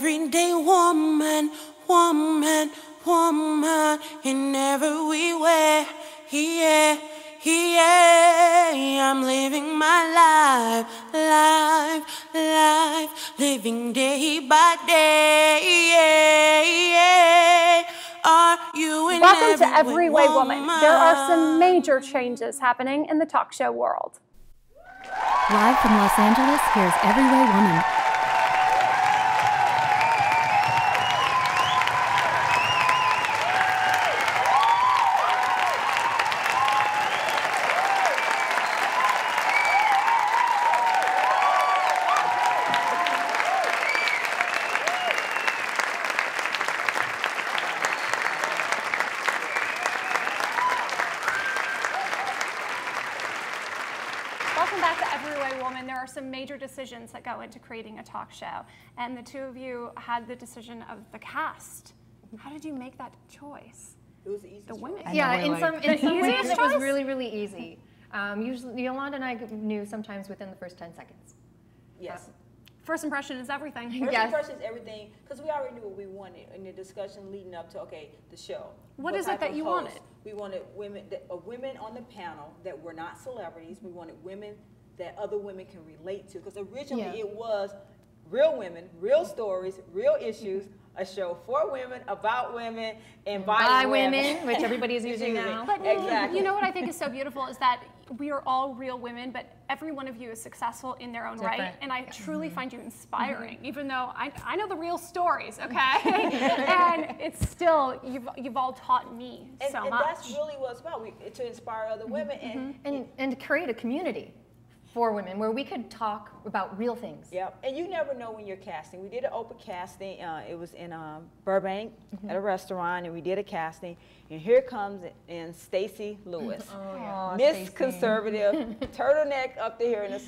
everyday woman, woman, woman in everywhere. Yeah, yeah. I'm living my life, life, life, living day by day. Yeah, yeah. Welcome to Every Way Woman. There are some major changes happening in the talk show world. Live from Los Angeles, here's Every Way Woman. Decisions that go into creating a talk show, and the two of you had the decision of the cast. How did you make that choice? It was easy. The women. Yeah, in some ways it was really, really easy. Usually, Yolanda and I knew sometimes within the first 10 seconds. Yes. First impression is everything. First impression is everything, because we already knew what we wanted in the discussion leading up to the show. What is it that you wanted? We wanted women, women on the panel that were not celebrities. We wanted women that other women can relate to, because originally it was real women, real stories, real issues, a show for women, about women, and by women, which everybody is using now. But exactly. You know what I think is so beautiful is that we are all real women, but every one of you is successful in their own right, and I truly find you inspiring, even though I know the real stories, and it's still, you've all taught me so much. And that's really what it's about, to inspire other women. And create a community for women, where we could talk about real things. Yep, and you never know when you're casting. We did an open casting. It was in Burbank at a restaurant, and we did a casting. And here comes in Stacey Lewis, Miss Stacey. Conservative, turtleneck up to here, I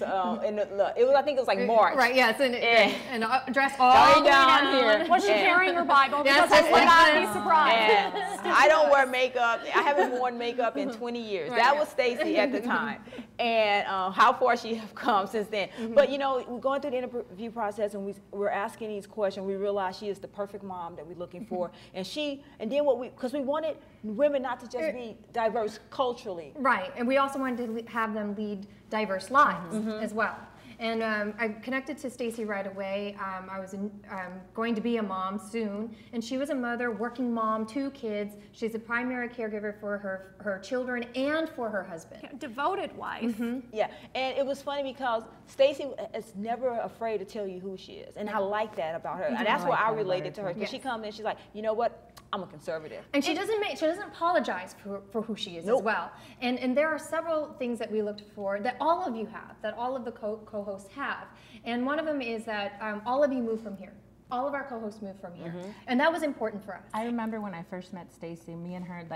think it was like March. Right. Yes, and dressed all down here. Was she carrying her Bible? Yes, because I'd be surprised. I don't wear makeup. I haven't worn makeup in 20 years. Right, that was Stacey at the time, and how far she have come since then. But you know, we're going through the interview process, and we're asking these questions. We realize she is the perfect mom that we're looking for, because we wanted women not to just be diverse culturally. Right, and we also wanted to have them lead diverse lives as well. And I connected to Stacey right away. I was going to be a mom soon, and she was a mother, working mom, 2 kids. She's a primary caregiver for her children and for her husband. Yeah, devoted wife. Yeah, and it was funny because Stacey is never afraid to tell you who she is, and I like that about her. And that's why I related to her, because she comes in, she's like, you know what? I'm a conservative. And she doesn't apologize for who she is as well. And there are several things that we looked for that all of you have, that all of the co-hosts have. And one of them is that all of you move from here. All of our co-hosts moved from here. And that was important for us. I remember when I first met Stacey, me and her,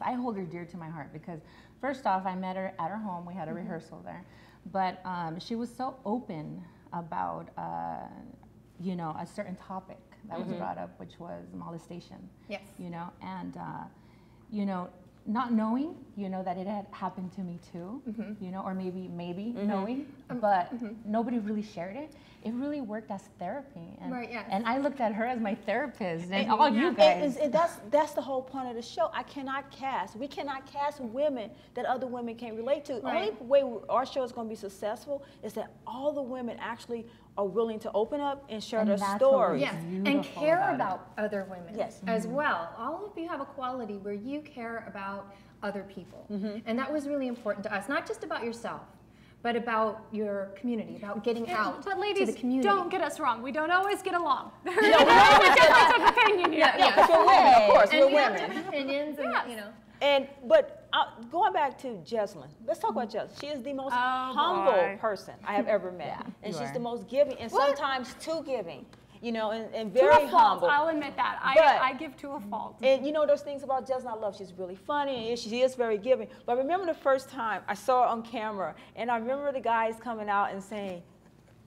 I hold her dear to my heart, because first off, I met her at her home. We had a rehearsal there. But she was so open about, a certain topic that was brought up, which was molestation. Yes. Not knowing, that it had happened to me too, or maybe knowing, but nobody really shared it. It really worked as therapy. And, and I looked at her as my therapist and all you guys. And that's the whole point of the show. We cannot cast women that other women can't relate to. The only way our show is going to be successful is that all the women actually are willing to open up and share their story. Yes, and care about other women as well. All of you have a quality where you care about other people. And that was really important to us, not just about yourself, but about your community, about getting out to the community. Don't get us wrong. We don't always get along. No, we always get difference of opinion. Yeah, we're women, of course. We're women. Opinions, going back to Jeslyn, let's talk about Jeslyn. She is the most humble person I have ever met, and she's the most giving, and sometimes too giving. And very humble. I'll admit that. I give to a fault. And there's things about Jeslyn I love. She's really funny, and she is very giving. But I remember the first time I saw her on camera, and I remember the guys coming out and saying,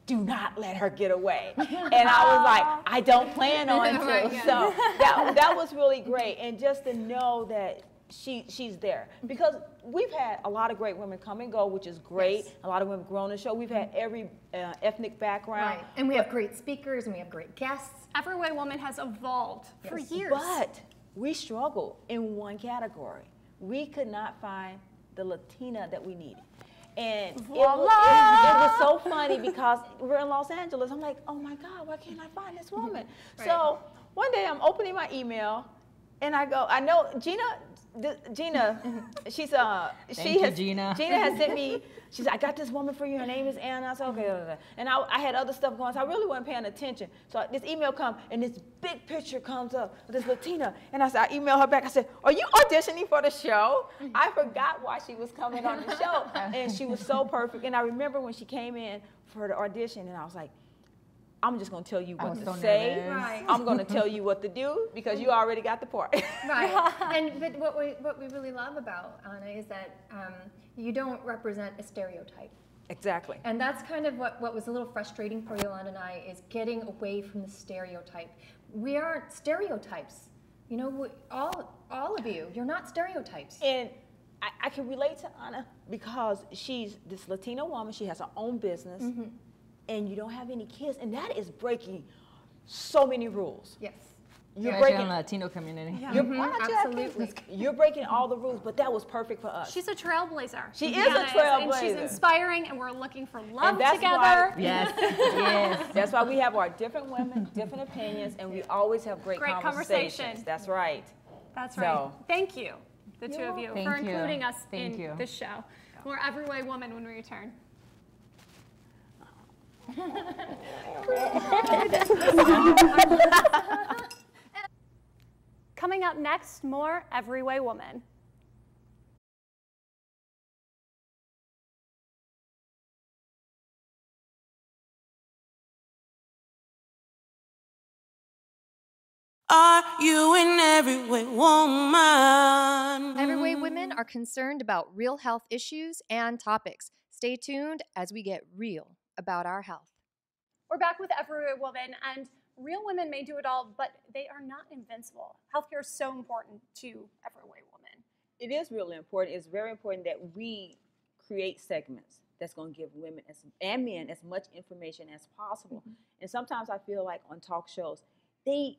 do not let her get away. And I was like, I don't plan on to. So that was really great. And just to know that she's there. Because we've had a lot of great women come and go, which is great. Yes. A lot of women grown and show. We've had every ethnic background. Right. And we have great speakers and we have great guests. Every way woman has evolved for years. But we struggled in one category. We could not find the Latina that we needed. And it was so funny because we're in Los Angeles. I'm like, oh my God, why can't I find this woman? Right. So one day I'm opening my email and I go, I know Gina, she's Gina has sent me. She said, I got this woman for you. Her name is Anna. I said, okay. And I had other stuff going, so I really wasn't paying attention. So this email comes, and this big picture comes up with this Latina. And I said, I emailed her back. I said, are you auditioning for the show? I forgot why she was coming on the show, and she was so perfect. And I remember when she came in for the audition, and I was like, I'm just going to tell you what to say. Right. I'm going to tell you what to do because you already got the part. Right. And but what we really love about Anna is that you don't represent a stereotype. Exactly. And that's kind of what was a little frustrating for Yolanda and I is getting away from the stereotype. We aren't stereotypes. You know, all of you, you're not stereotypes. And I can relate to Anna because she's this Latino woman. She has her own business. Mm-hmm. And you don't have any kids, and that is breaking so many rules. Yes, you're breaking in the Latino community. Yeah. You're, absolutely, you're breaking all the rules, but that was perfect for us. She's a trailblazer. She is a trailblazer, and she's inspiring. And we're looking for love together. Why, yes. That's why we have our different women, different opinions, and we always have great conversations. That's right. That's right. So, thank you, the two of you, for including us in the show. We're Every Way Woman when we return. Coming up next, more Every Way Woman. Are you an every way woman? Every Way Women are concerned about real health issues and topics. Stay tuned as we get real about our health. We're back with Every Woman, and real women may do it all, but they are not invincible. Healthcare is so important to Every Way Woman. It is really important. It's very important that we create segments that's going to give women and men as much information as possible. Mm-hmm. And sometimes I feel like on talk shows, I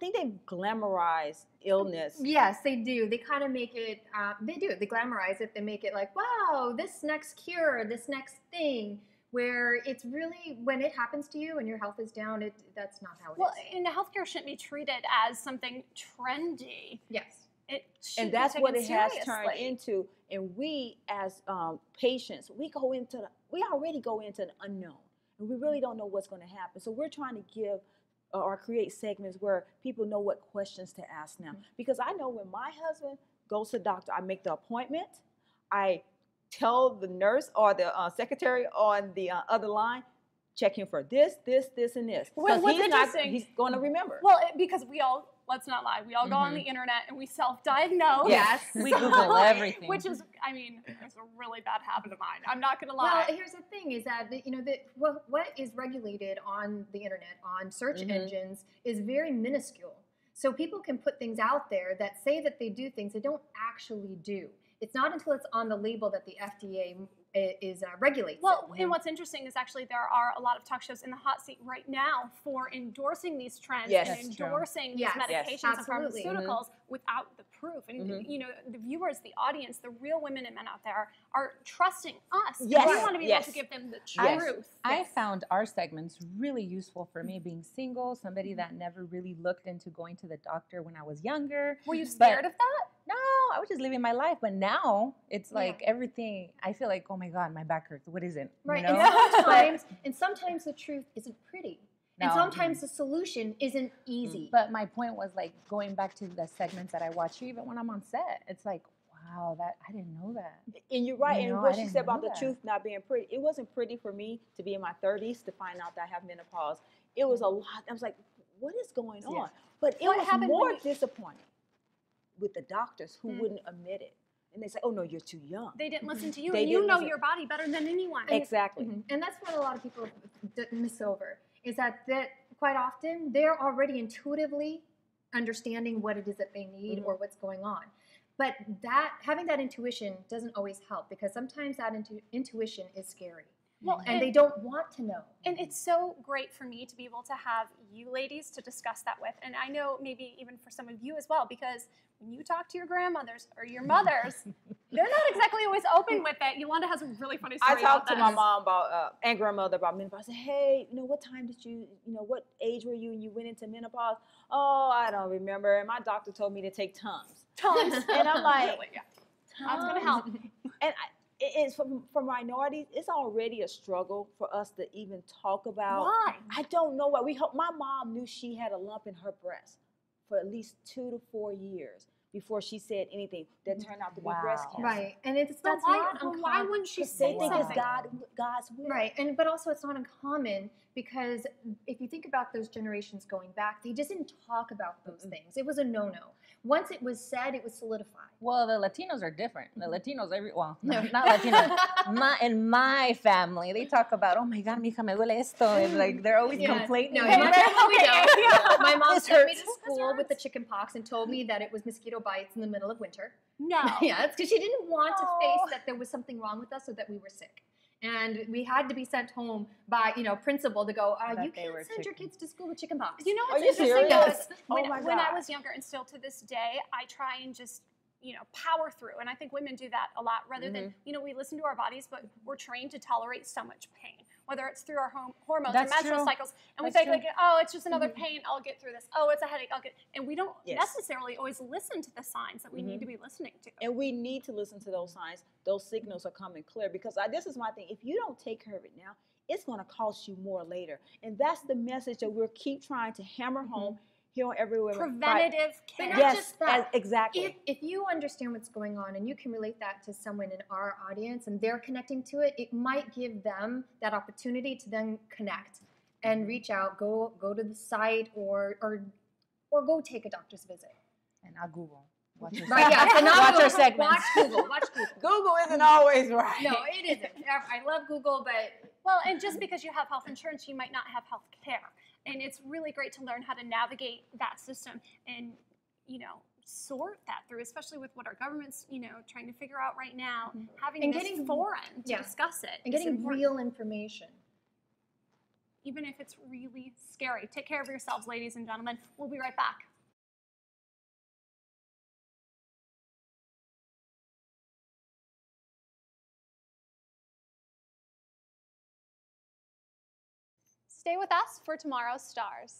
think they glamorize illness. Yes, they do. They kind of make it, they glamorize it. They make it like, wow, this next cure, this next thing. Where it's really, when it happens to you and your health is down, that's not how it is. Well, and healthcare shouldn't be treated as something trendy. Yes. It should and that's be what it seriously. Has turned into. And we, as patients, we already go into the unknown. And we really don't know what's going to happen. So we're trying to give or create segments where people know what questions to ask now. Mm-hmm. Because I know when my husband goes to the doctor, I make the appointment, I tell the nurse or the secretary on the other line, check him for this, this, this, and this. Well, what's interesting, he's going to remember. Well, because we all, let's not lie, we all go on the internet and we self-diagnose. Yes, we Google everything. Which is, I mean, it's a really bad habit of mine. I'm not going to lie. Well, here's the thing is that, you know, what is regulated on the internet, on search engines, is very minuscule. So people can put things out there that say that they do things they don't actually do. It's not until it's on the label that the FDA is regulates. Well, and what's interesting is actually there are a lot of talk shows in the hot seat right now for endorsing these trends and endorsing these medications and pharmaceuticals without the proof. And you know, the viewers, the audience, the real women and men out there are trusting us. Yes. We want to be able to give them the truth. I found our segments really useful for me being single, somebody that never really looked into going to the doctor when I was younger. Were you scared of that? No, I was just living my life. But now it's like everything, I feel like, oh my God, my back hurts. What is it? Right. You know? And sometimes the truth isn't pretty. No. And sometimes the solution isn't easy. But my point was like going back to the segments that I watch, even when I'm on set, it's like, wow, that I didn't know that. And you're right. And what she said about the truth not being pretty, it wasn't pretty for me to be in my 30s to find out that I have menopause. It was a lot. I was like, what is going on? But it was more disappointing with the doctors who wouldn't admit it. And they say, oh no, you're too young. They didn't listen to you. And you know your body better than anyone. Exactly. And that's what a lot of people miss over, is that quite often they're already intuitively understanding what it is that they need or what's going on. But that having that intuition doesn't always help, because sometimes that intuition is scary. Well, and they don't want to know. And it's so great for me to be able to have you ladies to discuss that with. And I know maybe even for some of you as well, because when you talk to your grandmothers or your mothers, they're not exactly always open with it. Yolanda has a really funny story. I talked to my mom about and grandmother about menopause. I said, hey, you know, what time did you, what age were you when you went into menopause? Oh, I don't remember. And my doctor told me to take Tums. Tums. And I'm like, really? Yeah. Tums. That's going to help. And it is for minorities. It's already a struggle for us to even talk about. Why? I don't know why. My mom knew she had a lump in her breast for at least 2 to 4 years before she said anything that turned out to be breast cancer. Right, and why wouldn't she say something? They think it's God's will. Right, but also it's not uncommon, because if you think about those generations going back, they just didn't talk about those things. It was a no-no. Once it was said, it was solidified. Well, the Latinos are different. The Latinos, not Latinos. In my family, they talk about, oh my God, mija, me duele esto. It's like they're always complaining. No, my mom took me to school with the chicken pox and told me that it was mosquito bites in the middle of winter. No. Yeah, it's because she didn't want to face that there was something wrong with us or that we were sick. And we had to be sent home by, principal to go, you can't send your kids to school with chickenpox. You know what's interesting though is when I was younger, and still to this day, I try and just, power through. And I think women do that a lot rather than, we listen to our bodies, but we're trained to tolerate so much pain, whether it's through our hormones and menstrual cycles. And we think, like, oh, it's just another pain. I'll get through this. Oh, it's a headache. I'll get. And we don't necessarily always listen to the signs that we need to be listening to. And we need to listen to those signs. Those signals are coming clear, because this is my thing. If you don't take care of it now, it's going to cost you more later. And that's the message that we'll keep trying to hammer home. Everywhere. Preventative care. But not just that. Exactly. If you understand what's going on and you can relate that to someone in our audience and they're connecting to it, it might give them that opportunity to then connect and reach out, go to the site or go take a doctor's visit. And I'll Google. Watch your watch Google. Watch Google. Google isn't always right. No, it isn't. I love Google, but... Well, and just because you have health insurance, you might not have health care. And it's really great to learn how to navigate that system and, sort that through, especially with what our government's, trying to figure out right now, having and getting foreign to discuss it. And getting real information. Even if it's really scary. Take care of yourselves, ladies and gentlemen. We'll be right back. Stay with us for tomorrow's stars.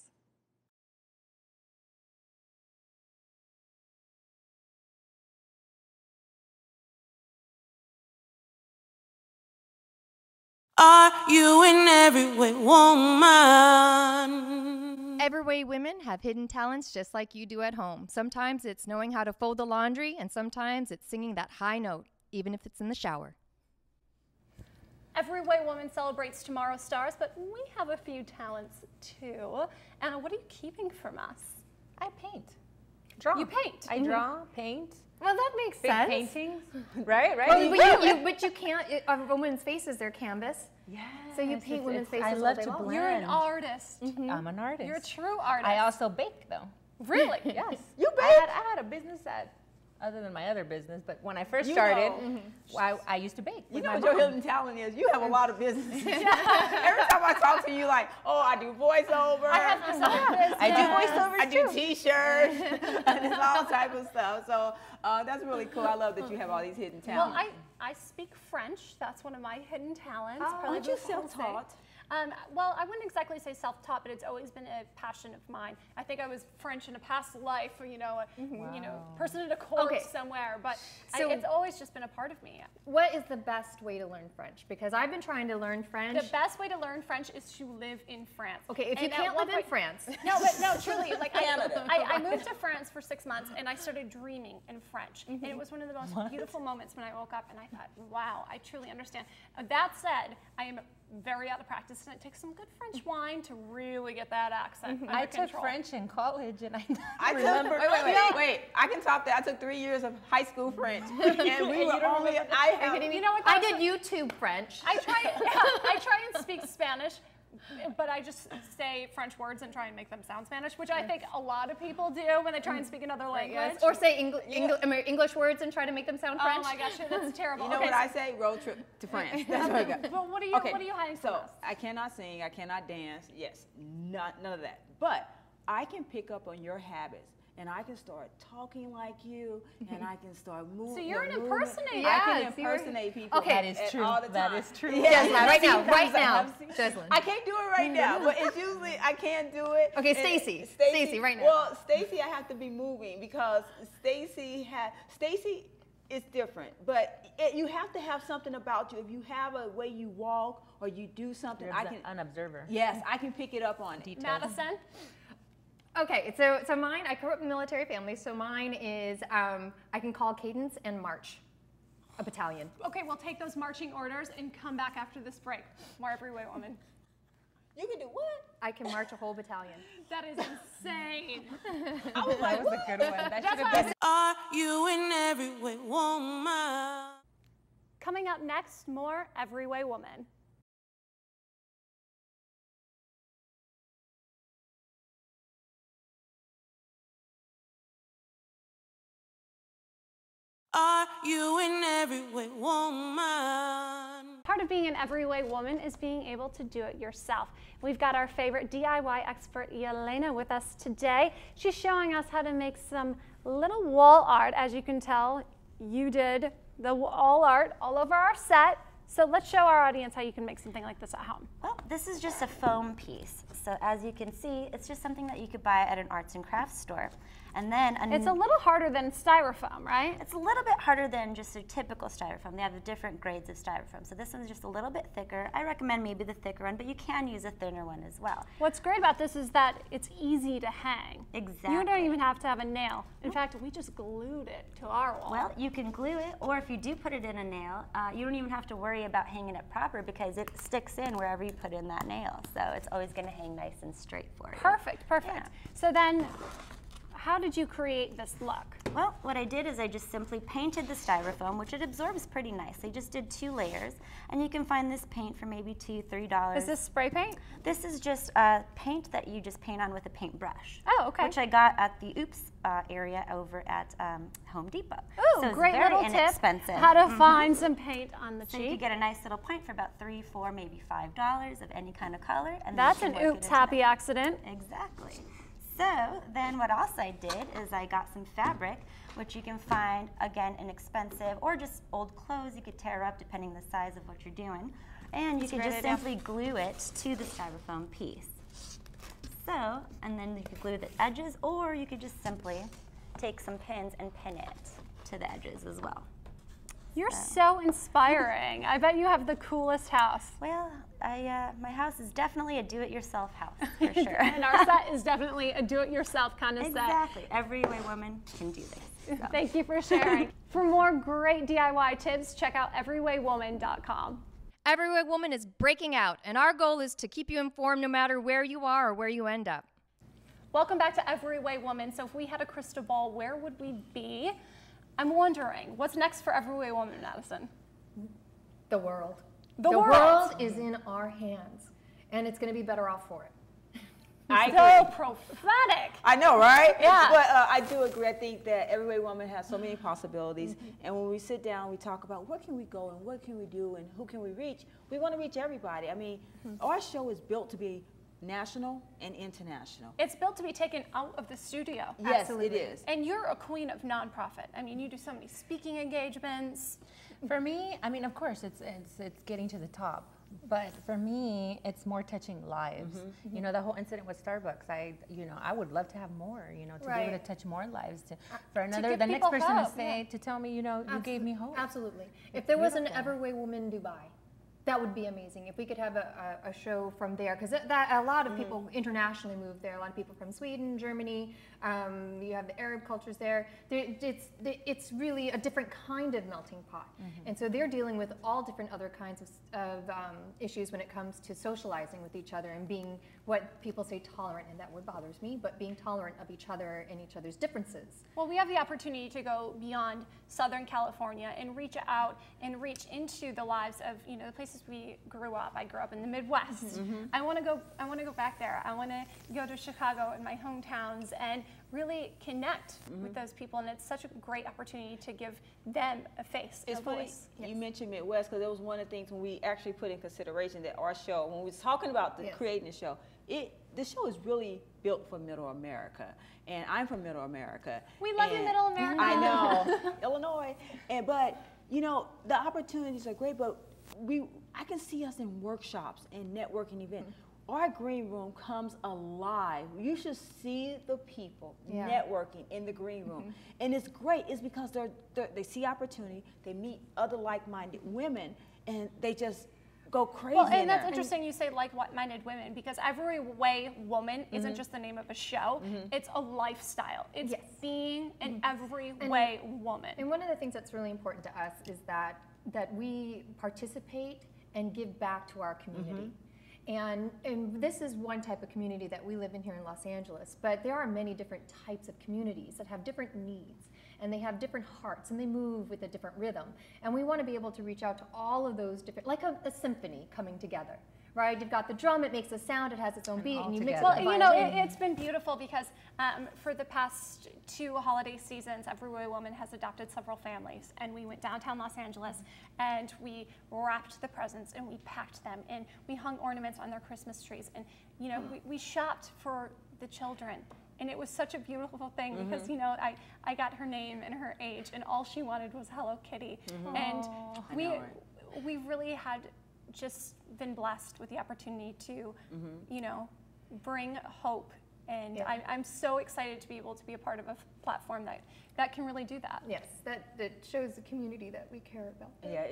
Are you in every way, woman? Every way women have hidden talents just like you do at home. Sometimes it's knowing how to fold the laundry, and sometimes it's singing that high note, even if it's in the shower. Every Way Woman celebrates tomorrow's stars, but we have a few talents too. Anna, what are you keeping from us? I paint. Draw. You paint. I draw, paint. Well, that makes sense. Big paintings, right? Well, but you can't. On women's faces, they're canvas. Yeah. So you paint women's faces. I love all day long. You're an artist. I'm an artist. You're a true artist. I also bake, though. Really? Yes. You bake? I had a business at. Other than my other business, but when I first started, I used to bake. You know what your hidden talent is? You have a lot of businesses. Every time I talk to you, like, oh, I do voiceover. I have this other business. I do voiceovers too. I do T-shirts and all type of stuff. So that's really cool. I love that you have all these hidden talents. Well, I speak French. That's one of my hidden talents. Aren't you self-taught? Well, I wouldn't exactly say self-taught, but it's always been a passion of mine. I think I was French in a past life, or, person in a court somewhere, but it's always just been a part of me. What is the best way to learn French? Because I've been trying to learn French. The best way to learn French is to live in France. Okay, if you can't live in France. No, truly, like I moved to France for 6 months and I started dreaming in French. And it was one of the most beautiful moments when I woke up and I thought, wow, I truly understand. That said, I am very out of practice, and it takes some good French wine to really get that accent. I took French in college, and I remember. Wait! I can top that. I took 3 years of high school French, and we were only. I did YouTube French. I try and speak Spanish. But I just say French words and try and make them sound Spanish, which I think a lot of people do when they try and speak another language. Or say English words and try to make them sound French. Oh my gosh, that's terrible. You know what I say? Road trip to France. That's what I got. Well, what are you? Okay. What are you hiding from us? I cannot sing. I cannot dance. Yes, none of that. But I can pick up on your habits. And I can start talking like you, and I can start moving. So you're an impersonator. Yeah, I can impersonate people. Okay, that is true. All the time. That is true. Yes, right now, Jeslyn. I can't do it right now, but it's usually I can't do it. Okay, Stacy, right now. Well, Stacy, I have to be moving because Stacy is different, but you have to have something about you. If you have a way you walk or you do something, an observer. Yes, I can pick it up on it. Madison. Okay, so mine, I grew up in a military family, so mine is, I can call cadence and march, a battalion. Okay, we'll take those marching orders and come back after this break. More Everyday Woman. You can do what? I can march a whole battalion. That is insane. I was like, what? That was a good one. That's Are you in every way, woman? Coming up next, more Everyday Woman. Are you an everyday woman? Part of being an everyday woman is being able to do it yourself. We've got our favorite DIY expert, Elena, with us today. She's showing us how to make some little wall art. As you can tell, you did the wall art all over our set. So let's show our audience how you can make something like this at home. Well, this is just a foam piece. So as you can see, it's just something that you could buy at an arts and crafts store. And then it's a little harder than styrofoam, right? It's a little bit harder than just a typical styrofoam. They have different grades of styrofoam. So this one's just a little bit thicker. I recommend maybe the thicker one, but you can use a thinner one as well. What's great about this is that it's easy to hang. Exactly. You don't even have to have a nail. In fact, we just glued it to our wall. Well, you can glue it, or if you do put it in a nail, you don't even have to worry about hanging it proper because it sticks in wherever you put in that nail. So it's always going to hang nice and straight for you. Perfect. Yeah. So then, how did you create this look? Well, what I did is I just simply painted the styrofoam, which it absorbs pretty nicely. I just did two layers, and you can find this paint for maybe $2–3. Is this spray paint? This is just paint that you just paint on with a paintbrush. Oh, okay. Which I got at the Oops area over at Home Depot. Oh, so great little inexpensive tip. How to find some paint on the cheek. So you can get a nice little paint for about $3, $4, maybe $5 of any kind of color. And that's an Oops happy accident. Exactly. So then what else I did is I got some fabric, which you can find, again, inexpensive, or just old clothes you could tear up depending on the size of what you're doing. And you can just simply glue it to the styrofoam piece. So, and then you could glue the edges, or you could just simply take some pins and pin it to the edges as well. You're so inspiring. I bet you have the coolest house. Well, my house is definitely a do-it-yourself house, for sure. And our set is definitely a do-it-yourself kind of set. Exactly. Everyday woman can do this. So. Thank you for sharing. For more great DIY tips, check out everydaywoman.com. Everyday Woman is breaking out, and our goal is to keep you informed no matter where you are or where you end up. Welcome back to Everyday Woman. So if we had a crystal ball, where would we be? I'm wondering, what's next for Everyday Woman, Madison? The world. The world is in our hands, and it's going to be better off for it. So prophetic. I know, right? Yeah. But I do agree. I think that Everyday Woman has so many possibilities, and when we sit down, we talk about where can we go and what can we do and who can we reach. We want to reach everybody. I mean, our show is built to be national and international. It's built to be taken out of the studio. Yes, absolutely. It is. And you're a queen of nonprofit. I mean, you do so many speaking engagements. For me, I mean, of course, it's getting to the top. But for me, it's more touching lives. You know, the whole incident with Starbucks. I would love to have more. You know, to be able to touch more lives. The next person to say to tell me, you know, you gave me hope. Absolutely. If there was an Everyday Woman Dubai. That would be amazing if we could have a show from there, because a lot of people internationally move there. A lot of people from Sweden, Germany. You have the Arab cultures there. It's really a different kind of melting pot, and so they're dealing with all different other kinds of issues when it comes to socializing with each other and being what people say tolerant, and that word bothers me, but being tolerant of each other and each other's differences. Well, we have the opportunity to go beyond Southern California and reach out and reach into the lives of, you know, the places we grew up. I grew up in the Midwest. Mm-hmm. I want to go back there. I want to go to Chicago and my hometowns and really connect mm-hmm. with those people, and it's such a great opportunity to give them a face. It's funny you mentioned Midwest, because that was one of the things when we actually put in consideration that our show, when we was talking about the creating the show, the show is really built for Middle America, and I'm from Middle America. We love you, Middle America. I know, Illinois, but you know the opportunities are great. But I can see us in workshops and networking events. Mm-hmm. Our green room comes alive. You should see the people networking in the green room. Mm-hmm. And it's great, it's because they see opportunity, they meet other like-minded women, and they just go crazy. Well, and that's interesting you say like-minded women, because every way woman isn't just the name of a show, it's a lifestyle. It's being an every way woman. And one of the things that's really important to us is that we participate and give back to our community. Mm-hmm. And this is one type of community that we live in here in Los Angeles, but there are many different types of communities that have different needs, and they have different hearts, and they move with a different rhythm. And we want to be able to reach out to all of those different, like a symphony coming together, right? You've got the drum, it makes a sound, it has its own beat, and you mix it up. Well, you know, it's been beautiful because for the past two holiday seasons, Every Way Woman has adopted several families, and we went downtown Los Angeles, and we wrapped the presents, and we packed them, and we hung ornaments on their Christmas trees, and you know, we shopped for the children. And it was such a beautiful thing because, you know, I got her name and her age, and all she wanted was Hello Kitty. Mm-hmm. And we really had just been blessed with the opportunity to, you know, bring hope. And I'm so excited to be able to be a part of a platform that can really do that. Yes, that shows the community that we care about. Yeah,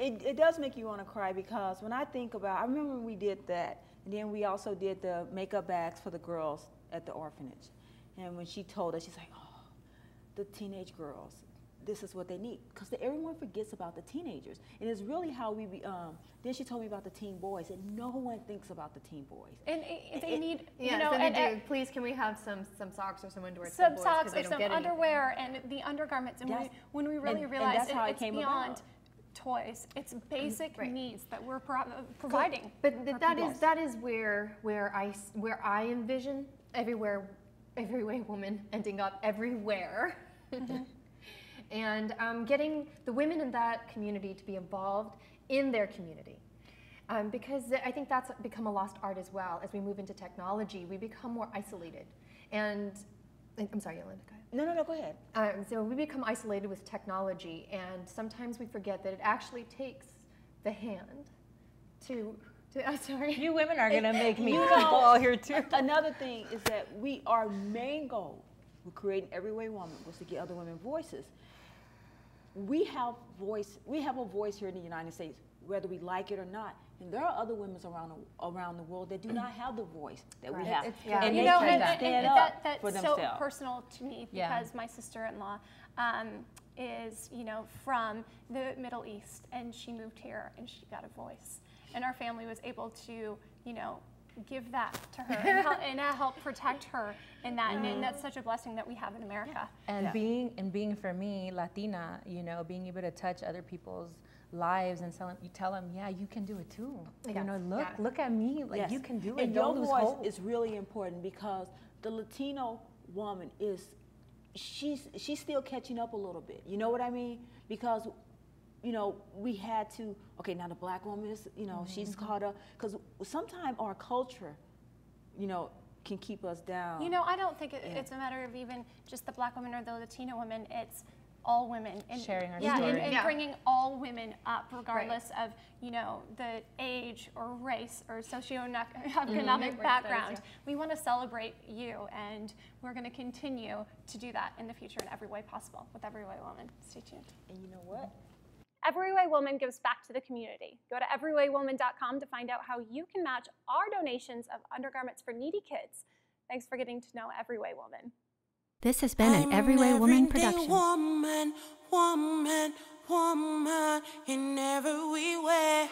it does make you want to cry, because when I think about, I remember when we did that, and then we also did the makeup bags for the girls at the orphanage. And when she told us, she's like, oh, the teenage girls, this is what they need. Because everyone forgets about the teenagers. And it's really how we, then she told me about the teen boys, and no one thinks about the teen boys. And they need, you know, and please, can we have some socks or some underwear? Some socks or some underwear and the undergarments. And when we really realized it's beyond toys, it's basic needs that we're providing. But that is where I envision Every Way Woman ending up everywhere. And getting the women in that community to be involved in their community. Because I think that's become a lost art as well. As we move into technology, we become more isolated. And I'm sorry, Yolanda, go ahead. No, go ahead. So we become isolated with technology, and sometimes we forget that it actually takes the hand to... I'm sorry. You women are going to make me fall here, too. Another thing is that our main goal with creating Every Way Woman was to get other women voices. We have a voice here in the United States, whether we like it or not. And there are other women around the world that do not have the voice that we have. And they can stand up for themselves. That's so personal to me, because my sister-in-law is, you know, from the Middle East, and she moved here and she got a voice. And our family was able to, you know, give that to her and help protect her in that, and that's such a blessing that we have in America. And being for me Latina, you know, being able to touch other people's lives and tell them, yeah, you can do it too. You know, look at me, like you can do it. And your voice is really important, because the Latino woman she's still catching up a little bit. You know what I mean? Because you know, we had to, now the black woman is, you know, she's caught up. Because sometimes our culture, you know, can keep us down. You know, I don't think it's a matter of even just the black woman or the Latina woman. It's all women. And sharing our story. And bringing all women up, regardless of, you know, the age or race or socioeconomic background. We want to celebrate you, and we're going to continue to do that in the future in every way possible with Every Way Woman. Stay tuned. And you know what? Every Way Woman gives back to the community. Go to everywaywoman.com to find out how you can match our donations of undergarments for needy kids. Thanks for getting to know Every Way Woman. This has been an Every Way Woman production. Woman in every way,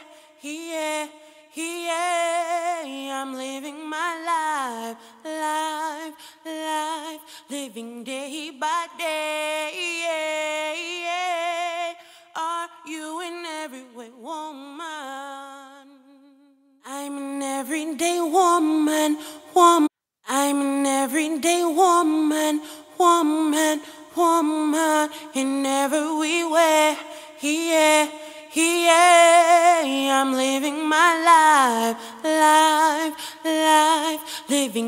yeah, I'm living my life, living day by day, yeah. Are you in every way, woman? I'm an everyday woman, woman. I'm an everyday woman, woman, woman. In every way, yeah. Yeah, I'm living my life, living